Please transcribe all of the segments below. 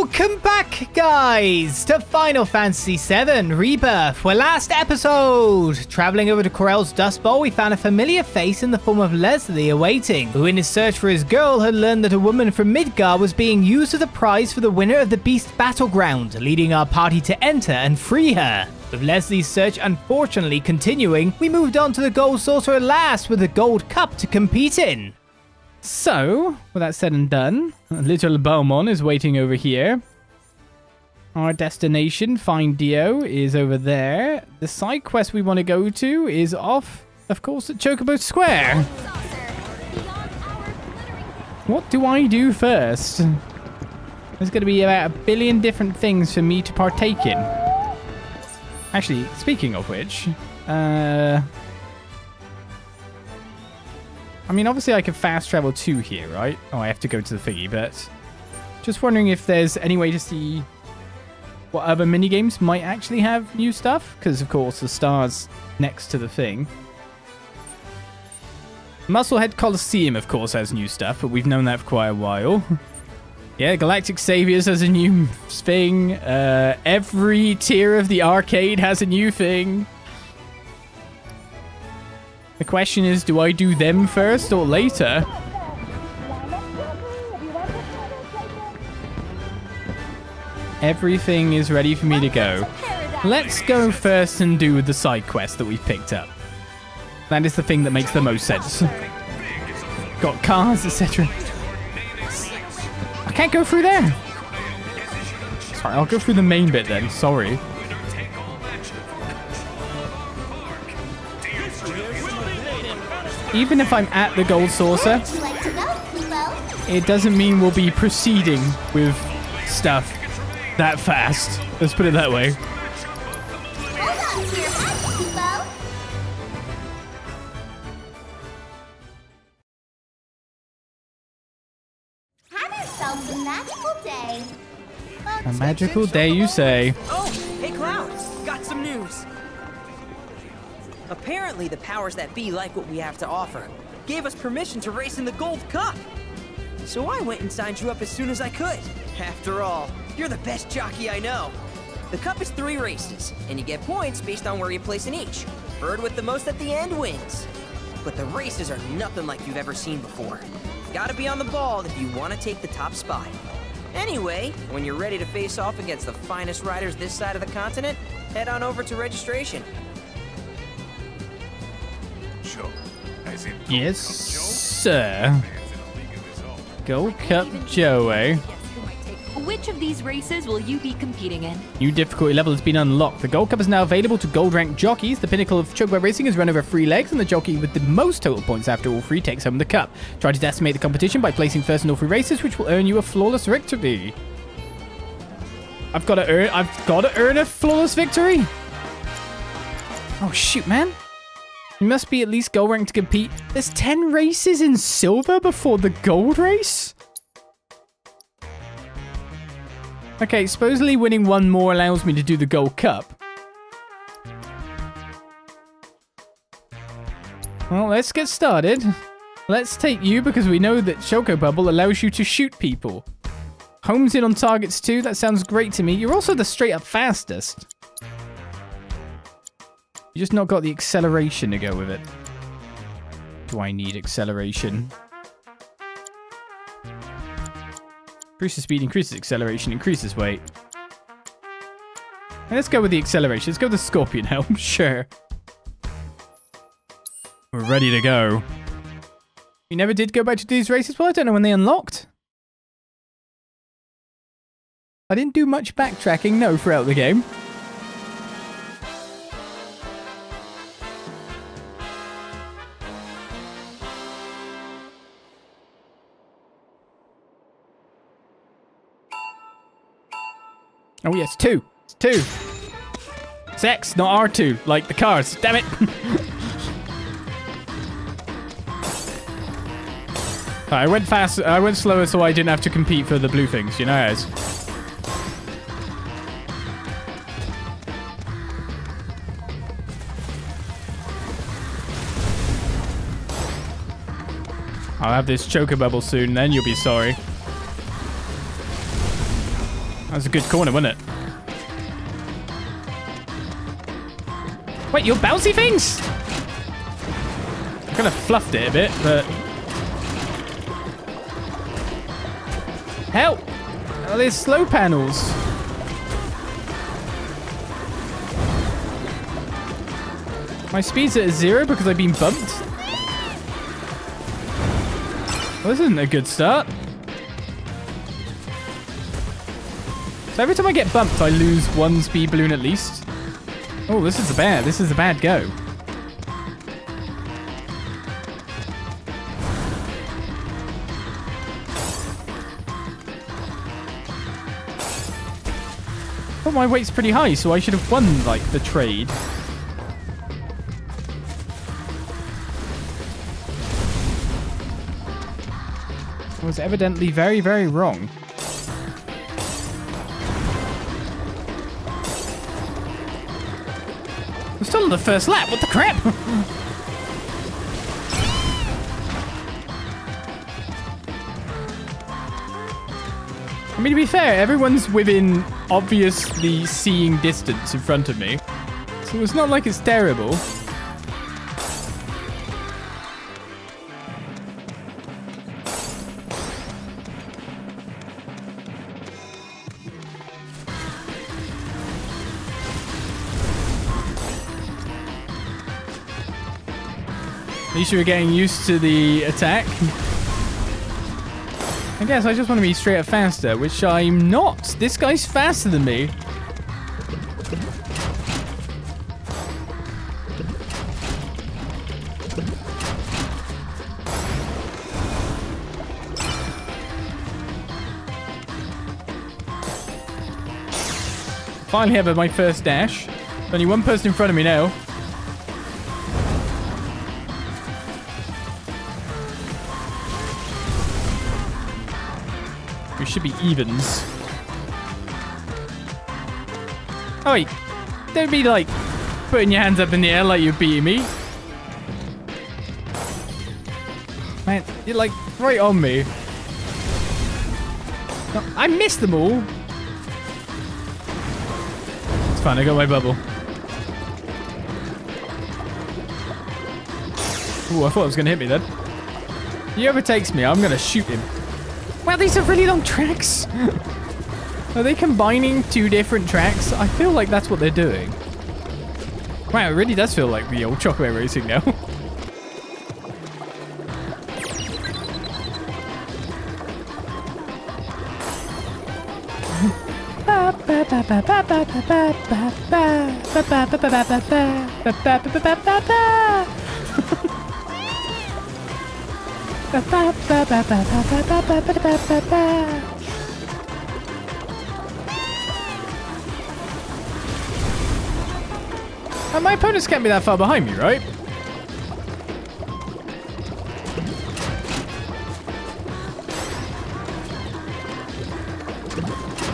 Welcome back, guys, to Final Fantasy VII: Rebirth. Well, last episode, traveling over to Corel's Dust Bowl, we found a familiar face in the form of Leslie awaiting, who in his search for his girl had learned that a woman from Midgar was being used as a prize for the winner of the Beast Battleground, leading our party to enter and free her. With Leslie's search unfortunately continuing, we moved on to the Gold Saucer at last with a gold cup to compete in. So, with that said and done, little Beaumont is waiting over here. Our destination, Find Dio, is over there. The side quest we want to go to is off, of course, at Chocobo Square. What do I do first? There's going to be about a billion different things for me to partake in. Actually, speaking of which, I mean, obviously I can fast travel to here, right? Oh, I have to go to the thingy, but just wondering if there's any way to see what other minigames might actually have new stuff. Because, of course, the star's next to the thing. Musclehead Colosseum, of course, has new stuff, but we've known that for quite a while. Yeah, Galactic Saviors has a new thing. Every tier of the arcade has a new thing. The question is, do I do them first or later? Everything is ready for me to go. Let's go first and do the side quest that we've picked up. That is the thing that makes the most sense. Got cars, etc. I can't go through there. Sorry, I'll go through the main bit then. Sorry. Even if I'm at the Gold Saucer, it doesn't mean we'll be proceeding with stuff that fast. Let's put it that way. Have ourselves a magical day. A magical day, you say? Oh, hey, Cloud. Got some news. Apparently, the powers that be like what we have to offer. Gave us permission to race in the Gold Cup. So I went and signed you up as soon as I could. After all, you're the best jockey I know. The cup is 3 races, and you get points based on where you place in each. Bird with the most at the end wins. But the races are nothing like you've ever seen before. Gotta be on the ball if you want to take the top spot. Anyway, when you're ready to face off against the finest riders this side of the continent, head on over to registration. Yes, sir. Gold Cup Joe, eh? Which of these races will you be competing in? New difficulty level has been unlocked. The Gold Cup is now available to gold-ranked jockeys. The pinnacle of Chugwa racing is run over 3 legs, and the jockey with the most total points after all 3 takes home the cup. Try to decimate the competition by placing first in all 3 races, which will earn you a flawless victory. I've got to earn a flawless victory. Oh shoot, man. You must be at least gold ranked to compete. There's 10 races in silver before the gold race? Okay, supposedly winning 1 more allows me to do the Gold Cup. Well, let's get started. Let's take you because we know that Choco Bubble allows you to shoot people. Homes in on targets too. That sounds great to me. You're also the straight up fastest. You just not got the acceleration to go with it. Do I need acceleration? Increases speed, increases acceleration, increases weight. And let's go with the acceleration. Let's go with the Scorpion Helm, sure. We're ready to go. We never did go back to these races. Well, I don't know when they unlocked. I didn't do much backtracking, no, throughout the game. Oh yes, 2. It's 2. It's X, not R2, like the cars. Damn it! I went fast. I went slower, so I didn't have to compete for the blue things. You know as. I'll have this Choco Bubble soon. Then you'll be sorry. That was a good corner, wasn't it? Wait, you're bouncy things? I kind of fluffed it a bit, but... Help! Oh, there's slow panels. My speed's at 0 because I've been bumped. Well, this isn't a good start. So every time I get bumped, I lose one speed balloon at least. Oh, this is a bad. This is a bad go. Well, my weight's pretty high, so I should have won like the trade. I was evidently very, very wrong. We're still on the first lap, what the crap? I mean, to be fair, everyone's within obviously seeing distance in front of me. So it's not like it's terrible. At least you were getting used to the attack. I guess I just want to be straight up faster, which I'm not. This guy's faster than me. Finally have my first dash. There's only one person in front of me now. Should be evens. Oh wait, don't be like putting your hands up in the air like you're beating me. Man, you're like right on me. No, I missed them all. It's fine, I got my bubble. Ooh, I thought it was gonna hit me then. If he overtakes me, I'm gonna shoot him. Wow, these are really long tracks. Are they combining two different tracks? I feel like that's what they're doing. Wow, it really does feel like the old Chocobo racing now. And my opponents can't be that far behind me, right? I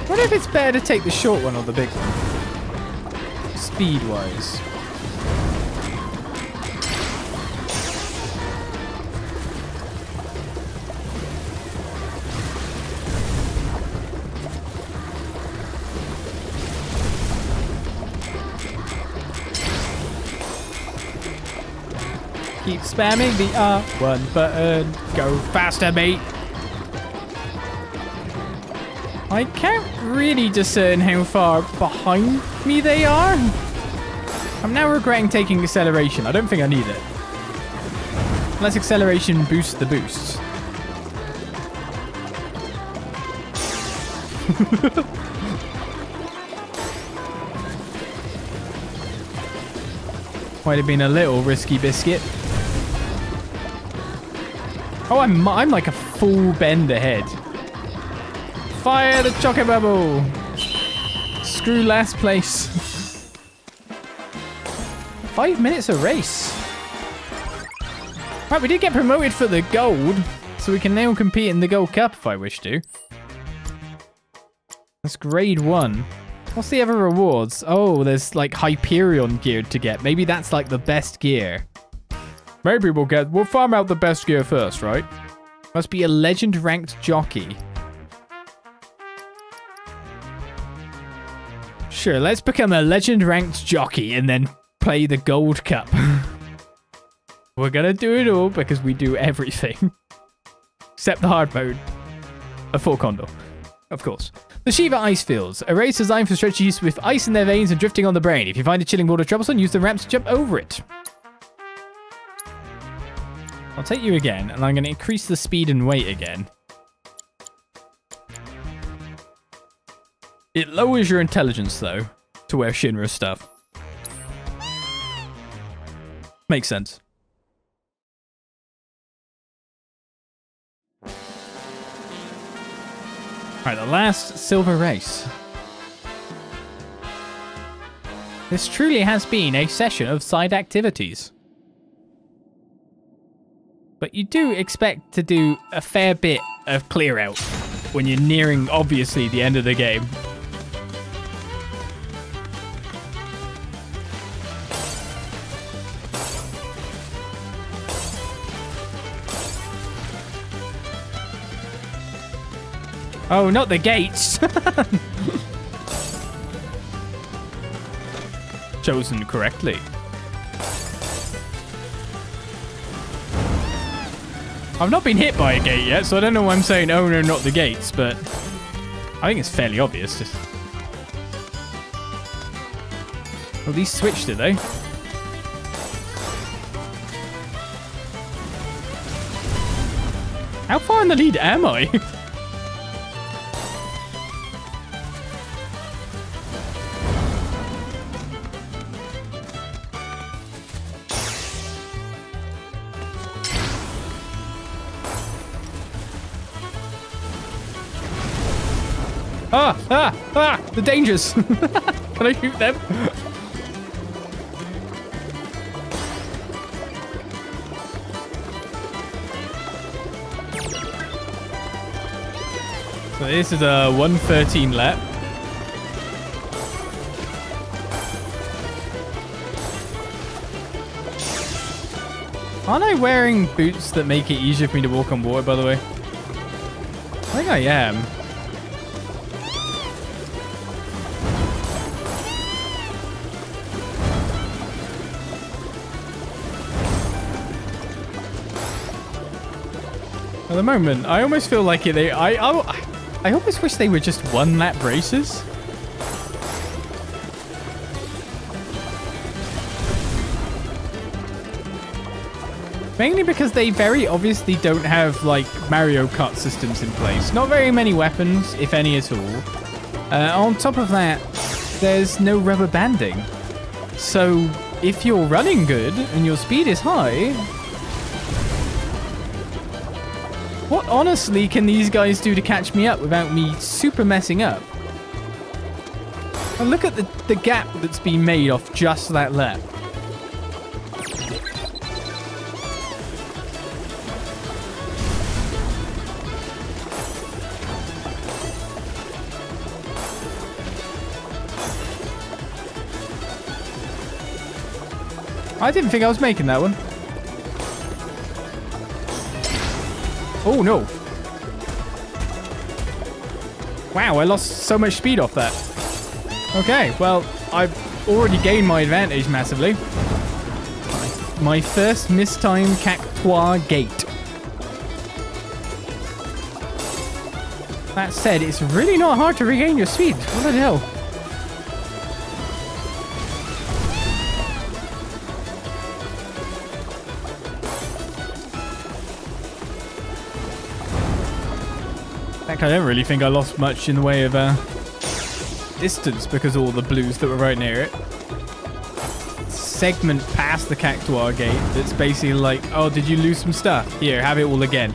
wonder if it's better to take the short one or the big one, speed-wise. Keep spamming the R1 button. Go faster, mate. I can't really discern how far behind me they are. I'm now regretting taking acceleration. I don't think I need it. Unless acceleration boosts the boosts. Might have been a little risky biscuit. Oh, I'm like a full bend ahead. Fire the Choco Bubble. Screw last place. 5 minutes a race. Right, we did get promoted for the gold, so we can now compete in the Gold Cup if I wish to. That's grade 1. What's the other rewards? Oh, there's like Hyperion gear to get. Maybe that's like the best gear. Maybe we'll farm out the best gear first, right? Must be a legend ranked jockey. Sure, let's become a legend ranked jockey and then play the Gold Cup. We're gonna do it all because we do everything. Except the hard mode. A full condor. Of course. The Shiva Ice Fields, a race designed for stretchers with ice in their veins and drifting on the brain. If you find a chilling water troublesome, use the ramps to jump over it. I'll take you again, and I'm going to increase the speed and weight again. It lowers your intelligence, though, to wear Shinra stuff. Makes sense. Alright, the last silver race. This truly has been a session of side activities. But you do expect to do a fair bit of clear out when you're nearing, obviously, the end of the game. Oh, not the gates! Chosen correctly. I've not been hit by a gate yet, so I don't know why I'm saying, oh no, not the gates, but I think it's fairly obvious. Just... well, these switched it, though. How far in the lead am I? The dangers! Can I shoot them? So this is a 1:13 lap. Aren't I wearing boots that make it easier for me to walk on water, by the way? I think I am. At the moment, I almost feel like they... I almost wish they were just one lap races. Mainly because they very obviously don't have, like, Mario Kart systems in place. Not very many weapons, if any at all. On top of that, there's no rubber banding. So if you're running good and your speed is high... what honestly can these guys do to catch me up without me super messing up? And look at the gap that's been made off just that lap. I didn't think I was making that one. Oh, no. Wow, I lost so much speed off that. Okay, well, I've already gained my advantage massively. My first mistime Cactuar gate. That said, it's really not hard to regain your speed. What the hell? I don't really think I lost much in the way of distance because all the blues that were right near it. Segment past the Cactuar gate that's basically like, oh, did you lose some stuff? Here, have it all again.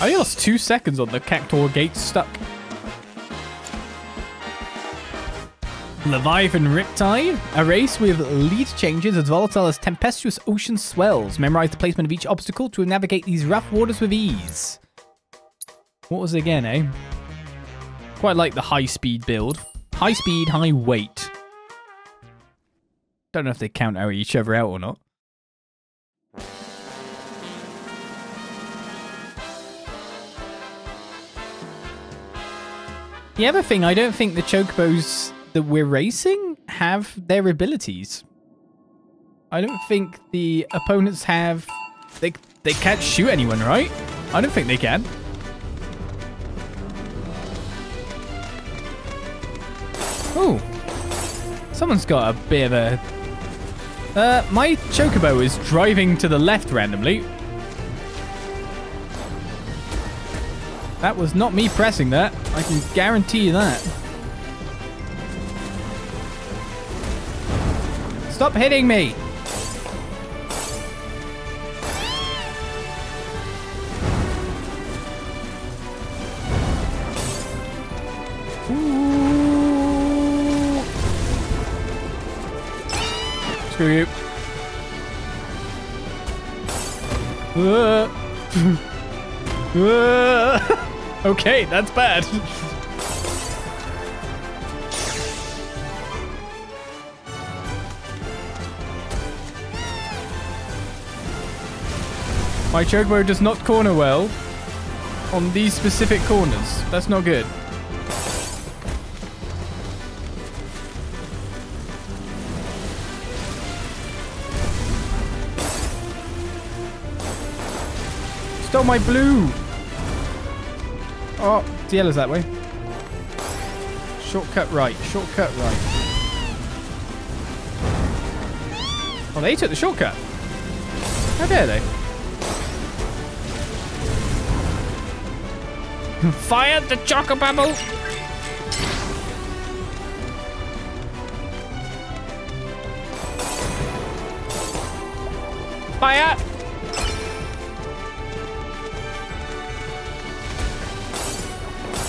I lost 2 seconds on the Cactuar gate stuck. Leviathan Riptide, a race with lead changes as volatile as tempestuous ocean swells. Memorize the placement of each obstacle to navigate these rough waters with ease. What was it again, eh? Quite like the high-speed build. High speed, high weight. Don't know if they count each other out or not. The other thing, I don't think the Chocobos that we're racing have their abilities. I don't think the opponents have... They can't shoot anyone, right? I don't think they can. Oh. Someone's got a bit of a... my Chocobo is driving to the left randomly. That was not me pressing that. I can guarantee you that. Stop hitting me! Ooh. Screw you. Okay, that's bad. My Chocobo does not corner well on these specific corners. That's not good. Stole my blue. Oh, DL is that way. Shortcut right, shortcut right. Oh, they took the shortcut. How dare they? Fire the Choco Bubble! Fire!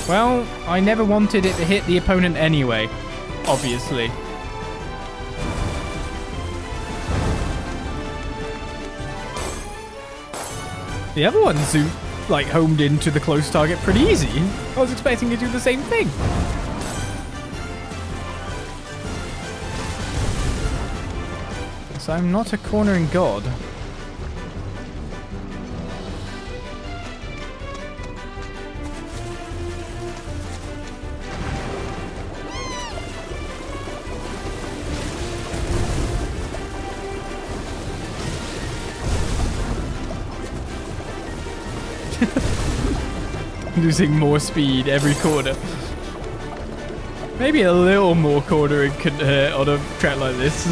Well, I never wanted it to hit the opponent anyway, obviously. The other ones who, like, homed into the close target pretty easy. I was expecting to do the same thing. So I'm not a cornering god. Losing more speed every corner. Maybe a little more cornering could hurt on a track like this.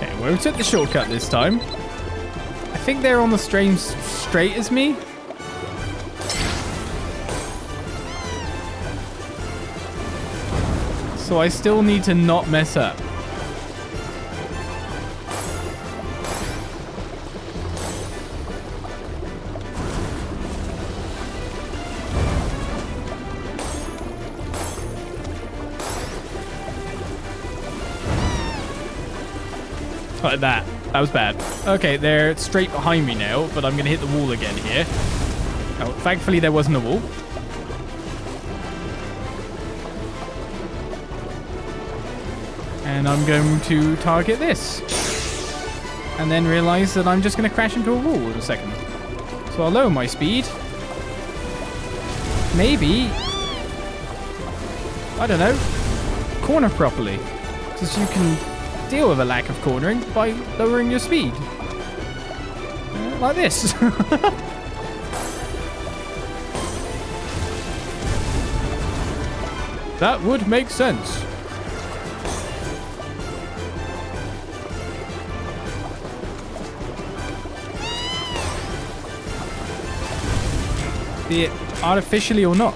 Okay, well, we took the shortcut this time. I think they're on the same straight as me. So I still need to not mess up. Like that. That was bad. Okay, they're straight behind me now, but I'm going to hit the wall again here. Oh, thankfully there wasn't a wall. And I'm going to target this. And then realize that I'm just going to crash into a wall in a second. So I'll lower my speed. Maybe... I don't know. Corner properly. Because you can... deal with a lack of cornering by lowering your speed. Like this. That would make sense. Be it artificially or not.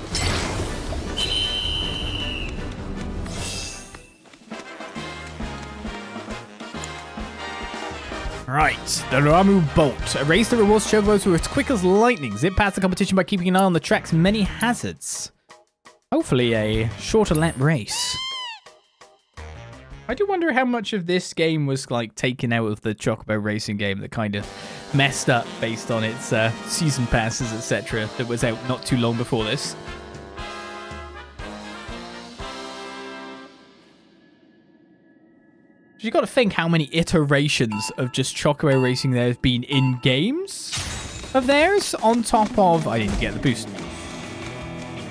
The Ramu Bolt. A race that rewards Chocobos who are as quick as lightning. Zip past the competition by keeping an eye on the track's many hazards. Hopefully a shorter lap race. I do wonder how much of this game was like taken out of the Chocobo racing game that kind of messed up based on its season passes, etc. that was out not too long before this. You've got to think how many iterations of just Chocobo racing there have been in games of theirs on top of... I didn't get the boost.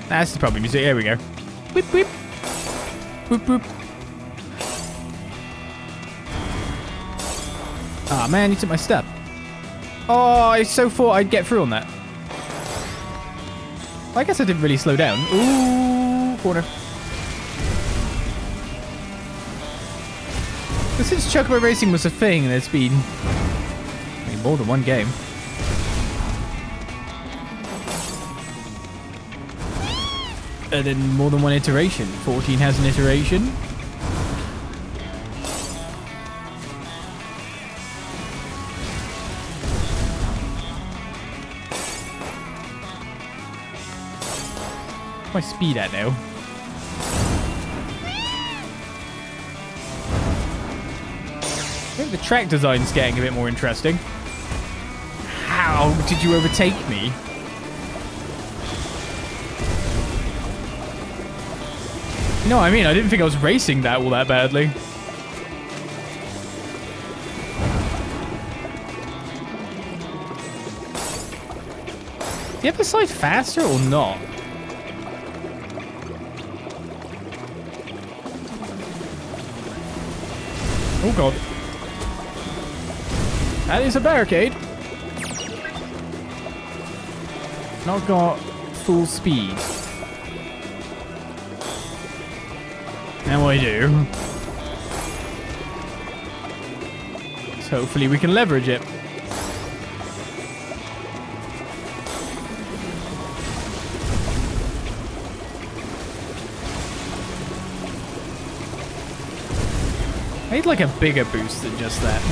That's the problem. Here we go. Whip, whip. Whoop, whoop. Ah, oh, man, you took my step. Oh, I so thought I'd get through on that. I guess I didn't really slow down. Ooh, corner. But since Chocobo racing was a thing, there's been more than one game. And then more than one iteration. 14 has an iteration. What's my speed at now? I think the track design's getting a bit more interesting. How did you overtake me? No, I mean, I didn't think I was racing that all that badly. Is the other side faster or not? Oh, God. That is a barricade. Not got full speed. Now I do. So hopefully we can leverage it. I need like a bigger boost than just that.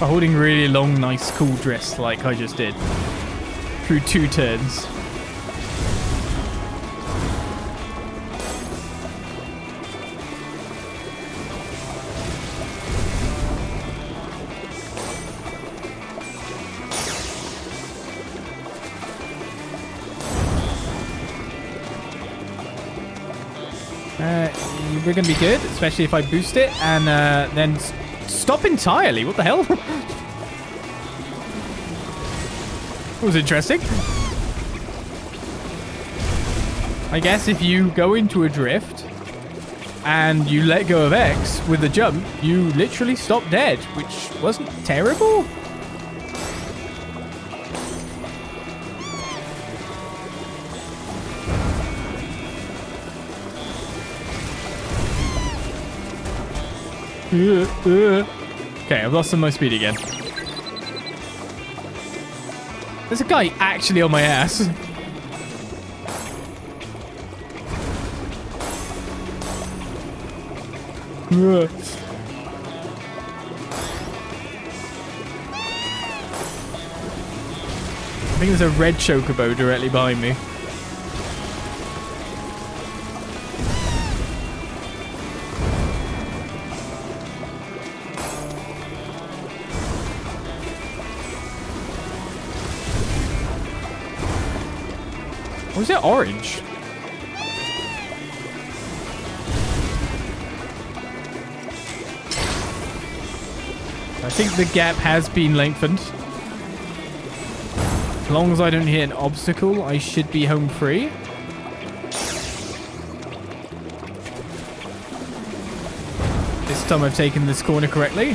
By holding really long, nice, cool drift like I just did through 2 turns. We're going to be good, especially if I boost it and then... Stop entirely. What the hell? That was interesting. I guess if you go into a drift and you let go of X with a jump, you literally stop dead, which wasn't terrible. Okay, I've lost some of my speed again. There's a guy actually on my ass. I think there's a red Chocobo directly behind me. Is it orange? I think the gap has been lengthened. As long as I don't hit an obstacle, I should be home free. This time I've taken this corner correctly.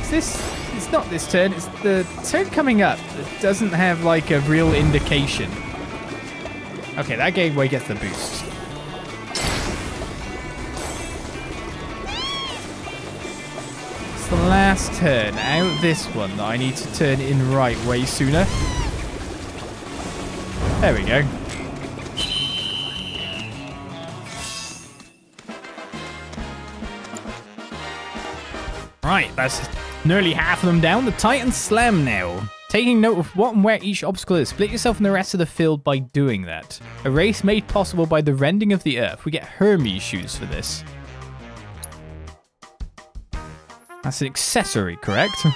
Is this... It's not this turn, it's the turn coming up that doesn't have like a real indication. Okay, that gateway gets the boost. It's the last turn out this one that I need to turn in right way sooner. There we go. Right, that's nearly half of them down. The Titan Slam now. Taking note of what and where each obstacle is, split yourself from the rest of the field by doing that. A race made possible by the rending of the earth. We get Hermes shoes for this. That's an accessory, correct?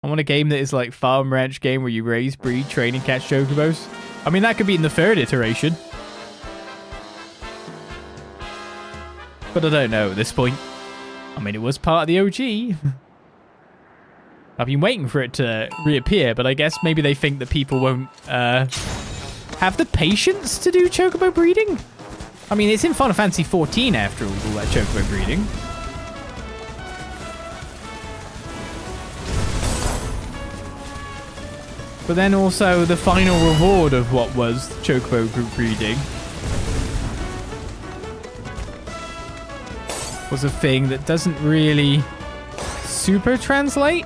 I want a game that is like Farm Ranch game where you raise, breed, train, and catch Chocobos. I mean, that could be in the third iteration. But I don't know at this point. I mean, it was part of the OG. I've been waiting for it to reappear, but I guess maybe they think that people won't have the patience to do Chocobo breeding. I mean, it's in Final Fantasy XIV after all that Chocobo breeding. But then also the final reward of what was Chocobo breeding was a thing that doesn't really super translate.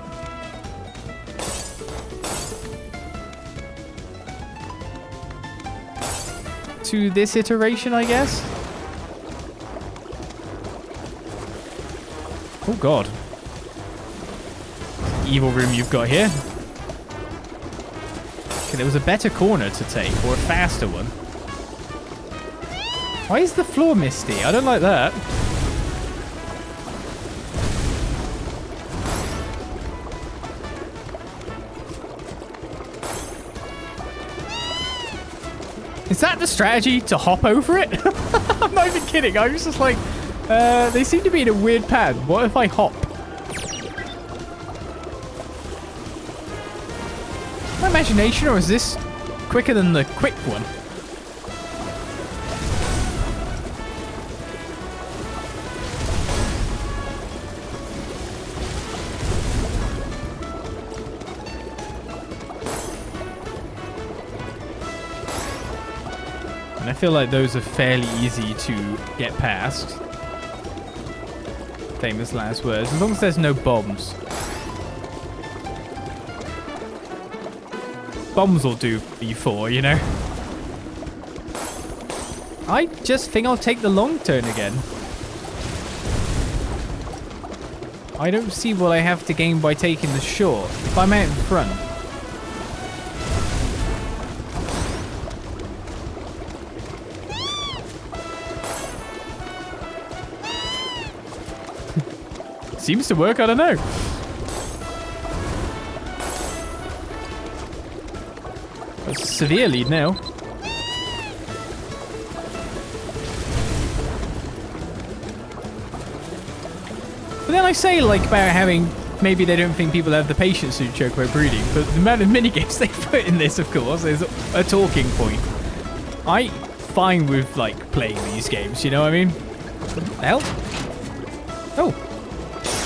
To this iteration, I guess. Oh god. Evil room you've got here. Okay, there was a better corner to take, or a faster one. Why is the floor misty? I don't like that. Is that the strategy, to hop over it? I'm not even kidding. I was just like, they seem to be in a weird pattern. What if I hop? My imagination, or is this quicker than the quick one? I feel like those are fairly easy to get past. Famous last words. As long as there's no bombs. Bombs will do B4, you know? I just think I'll take the long turn again. I don't see what I have to gain by taking the short. If I'm out in front. Seems to work, I don't know. That's a severe lead now. But then I say, like, about having... Maybe they don't think people have the patience to do Chocobo breeding, but the amount of minigames they put in this, of course, is a talking point. I'm fine with, like, playing these games, you know what I mean? Help? Oh.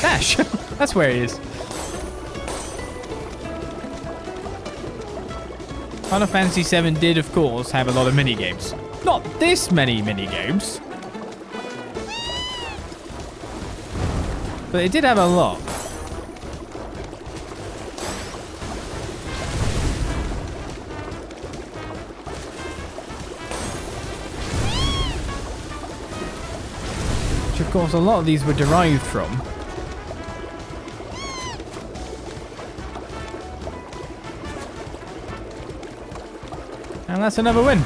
Dash! That's where it is. Final Fantasy VII did, of course, have a lot of minigames. Not this many minigames. But it did have a lot. Which, of course, a lot of these were derived from. And that's another win.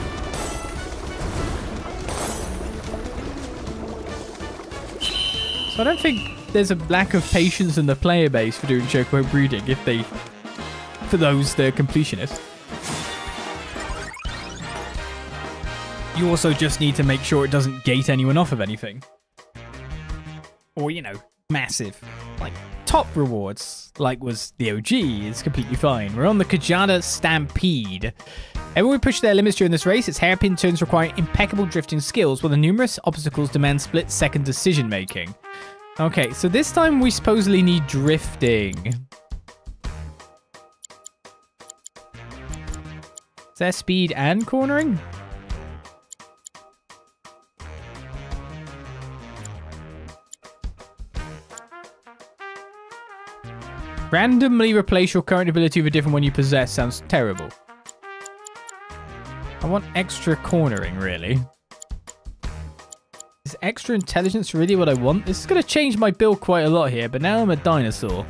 So I don't think there's a lack of patience in the player base for doing Chocobo breeding if they, for those that are completionists. You also just need to make sure it doesn't gate anyone off of anything. Or, you know, massive, like top rewards, like was the OG, is completely fine. We're on the Kajana Stampede. Everyone pushed their limits during this race, its hairpin turns require impeccable drifting skills, while the numerous obstacles demand split-second decision-making. Okay, so this time we supposedly need drifting. Is there speed and cornering? Randomly replace your current ability with a different one you possess sounds terrible. I want extra cornering, really. Is extra intelligence really what I want? This is going to change my build quite a lot here, but now I'm a dinosaur.